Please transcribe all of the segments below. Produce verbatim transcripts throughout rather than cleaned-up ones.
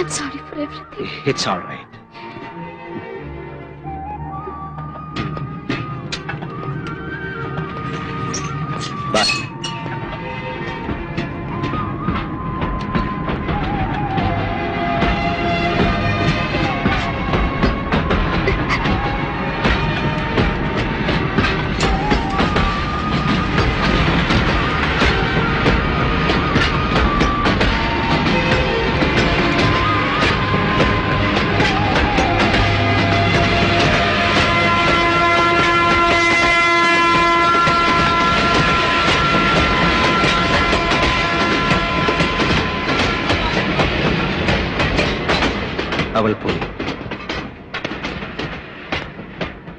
I'm sorry for everything. It's all right. Bye.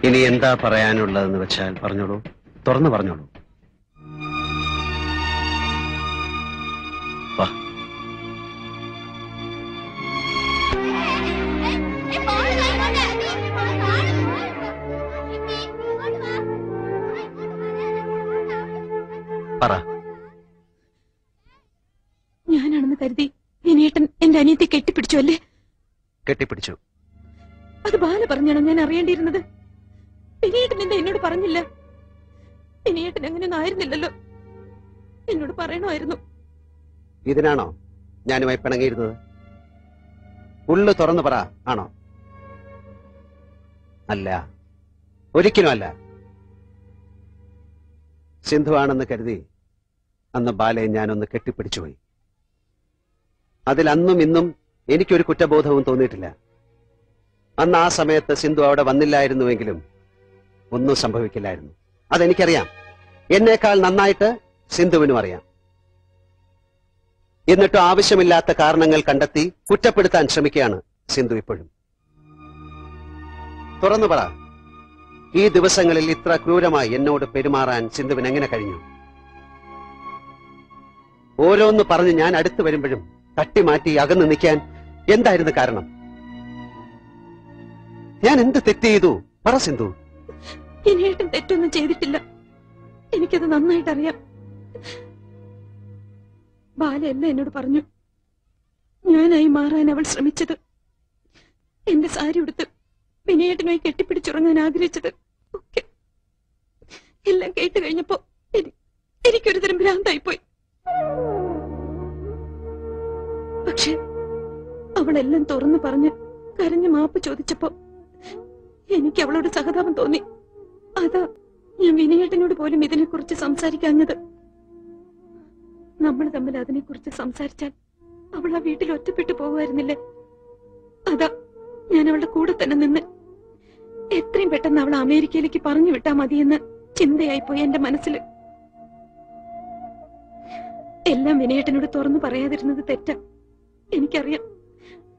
ഇനി എന്താ പറയാനുള്ളതെന്ന് വെച്ചാൽ പറഞ്ഞോളൂ, തുറന്നു പറഞ്ഞോളൂ. പറ. ഞാനാണെന്ന് കരുതി വിനീട്ടൻ എന്റെ അനിയത്തെ കെട്ടിപ്പിടിച്ചു അല്ലേ? കെട്ടിപ്പിടിച്ചു. അത് ബാല പറഞ്ഞാണോ ഞാൻ അറിയേണ്ടിയിരുന്നത്? വിനീട്ടൻ എന്താ എന്നോട് പറഞ്ഞില്ല? വിനീട്ടൻ അങ്ങനെയൊന്നും ആയിരുന്നില്ലല്ലോ, എന്നോട് പറയണമായിരുന്നു. ഇതിനാണോ ഞാനുമായി പിണങ്ങിയിരുന്നത്? ഉള്ളു തുറന്നു പറ. ആണോ? അല്ല, ഒരിക്കലും അല്ല. സിന്ധുവാണെന്ന് കരുതി അന്ന് ബാലയെ ഞാനൊന്ന് കെട്ടിപ്പിടിച്ചുപോയി. അതിൽ അന്നും ഇന്നും എനിക്കൊരു കുറ്റബോധവും തോന്നിയിട്ടില്ല. അന്ന് ആ സമയത്ത് സിന്ധു അവിടെ വന്നില്ലായിരുന്നുവെങ്കിലും ഒന്നും സംഭവിക്കില്ലായിരുന്നു. അതെനിക്കറിയാം. എന്നേക്കാൾ നന്നായിട്ട് സിന്ധുവിനും അറിയാം. എന്നിട്ടും ആവശ്യമില്ലാത്ത കാരണങ്ങൾ കണ്ടെത്തി കുറ്റപ്പെടുത്താൻ ശ്രമിക്കുകയാണ് സിന്ധു ഇപ്പോഴും. തുറന്നു പറ, ഈ ദിവസങ്ങളിൽ ഇത്ര ക്രൂരമായി എന്നോട് പെരുമാറാൻ സിന്ധുവിന് എങ്ങനെ കഴിഞ്ഞു? ഓരോന്ന് പറഞ്ഞ് ഞാൻ അടുത്തു വരുമ്പോഴും തട്ടിമാറ്റി അകന്നു നിൽക്കാൻ എന്തായിരുന്നു കാരണം? ഞാൻ എന്ത് തെറ്റ് ചെയ്തു? പറ സിന്ധു. ഇനിയേട്ടും തെറ്റൊന്നും ചെയ്തിട്ടില്ല, എനിക്കത് നന്നായിട്ട് അറിയാം. ബാലയല്ല എന്നോട് പറഞ്ഞു ഞാനായി മാറാൻ അവൾ ശ്രമിച്ചത്, എന്റെ സാരി ഉടുത്ത് വിനയേട്ടനായി കെട്ടിപ്പിടിച്ചുറങ്ങാൻ ആഗ്രഹിച്ചത് ഒക്കെ. എല്ലാം കേട്ട് കഴിഞ്ഞപ്പോ എനിക്കൊരു തരം ഭ്രാന്തായിപ്പോയി. പക്ഷെ അവളെല്ലാം തുറന്നു പറഞ്ഞ് കരഞ്ഞ് മാപ്പ് ചോദിച്ചപ്പോ എനിക്ക് അവളോട് സഹതാപം തോന്നി. അതാ ഞാൻ വിനയേട്ടനോട് പോലും ഇതിനെക്കുറിച്ച് സംസാരിക്കാഞ്ഞത്. നമ്മൾ തമ്മിൽ അതിനെക്കുറിച്ച് സംസാരിച്ചാൽ അവൾ ആ വീട്ടിൽ ഒറ്റപ്പെട്ടു പോകുമായിരുന്നില്ലേ? അതാ ഞാൻ അവളുടെ കൂടെ തന്നെ നിന്ന് എത്രയും പെട്ടെന്ന് അവൾ അമേരിക്കയിലേക്ക് പറഞ്ഞു വിട്ടാ മതിയെന്ന് ചിന്തയായിപ്പോയി എന്റെ മനസ്സിൽ. എല്ലാം വിനയേട്ടനോട് തുറന്നു പറയാതിരുന്നത് തെറ്റാ, എനിക്കറിയാം.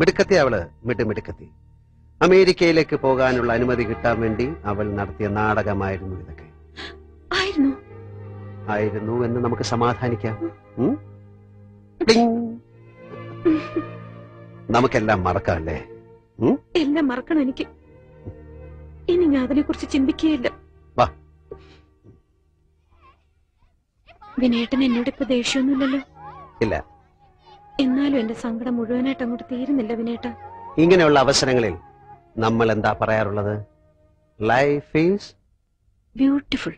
മിടുക്കത്തി അവള്, മിടുമിടുക്കത്തി. അമേരിക്കയിലേക്ക് പോകാനുള്ള അനുമതി കിട്ടാൻ വേണ്ടി അവൾ നടത്തിയ നാടകമായിരുന്നു ഇതൊക്കെ. ആയിരുന്നു എന്ന് നമുക്ക് സമാധാനിക്കാം. നമുക്കെല്ലാം മറക്കാം അല്ലേ? എല്ലാം മറക്കണം. എനിക്ക് ഇനി ഞാൻ അതിനെ കുറിച്ച് ചിന്തിക്കുകയില്ല. വിനേട്ടൻ എന്നോട് ഇപ്പൊ ദേഷ്യമൊന്നുമില്ലല്ലോ? ഇല്ല. എന്നാലും എന്റെ സങ്കടം മുഴുവനായിട്ട് അങ്ങോട്ട് തീരുന്നില്ല വിനേട്ട. ഇങ്ങനെയുള്ള അവസരങ്ങളിൽ നമ്മൾ എന്താ പറയാറുള്ളത്? Life is beautiful.